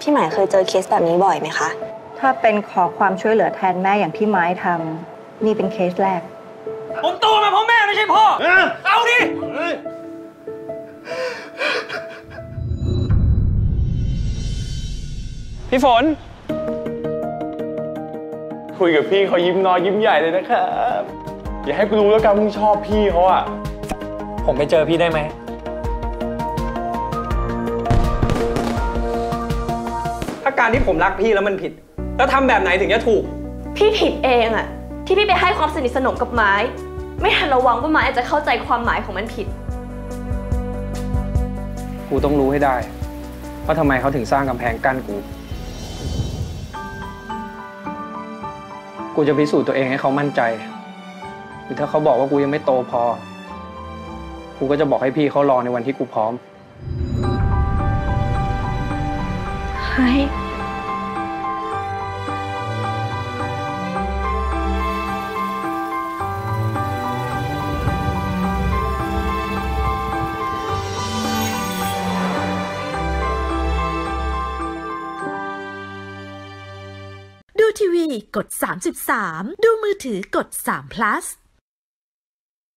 พี่หมายเคยเจอเคสแบบนี้บ่อยไหมคะถ้าเป็นขอความช่วยเหลือแทนแม่อย่างที่ไม้ทำนี่เป็นเคสแรกผมโตมาเพราะแม่ไม่ใช่พ่อเอาดิพี่ฝนคุยกับพี่เขายิ้มน้อยยิ้มใหญ่เลยนะครับอย่าให้กูรู้แล้วกันมึงชอบพี่เขาอ่ะผมไปเจอพี่ได้ไหมถ้าการที่ผมรักพี่แล้วมันผิดแล้วทำแบบไหนถึงจะถูกพี่ผิดเองอ่ะที่พี่ไปให้ความสนิทสนมกับไม้ไม่ทันระวังว่าไม้อาจจะเข้าใจความหมายของมันผิดกูต้องรู้ให้ได้ว่าทำไมเขาถึงสร้างกำแพงกั้นกูจะพิสูจน์ตัวเองให้เขามั่นใจหรือถ้าเขาบอกว่ากูยังไม่โตพอกูก็จะบอกให้พี่เขารอในวันที่กูพร้อมไฮดูทีวีกด 33ดูมือถือกด3 plus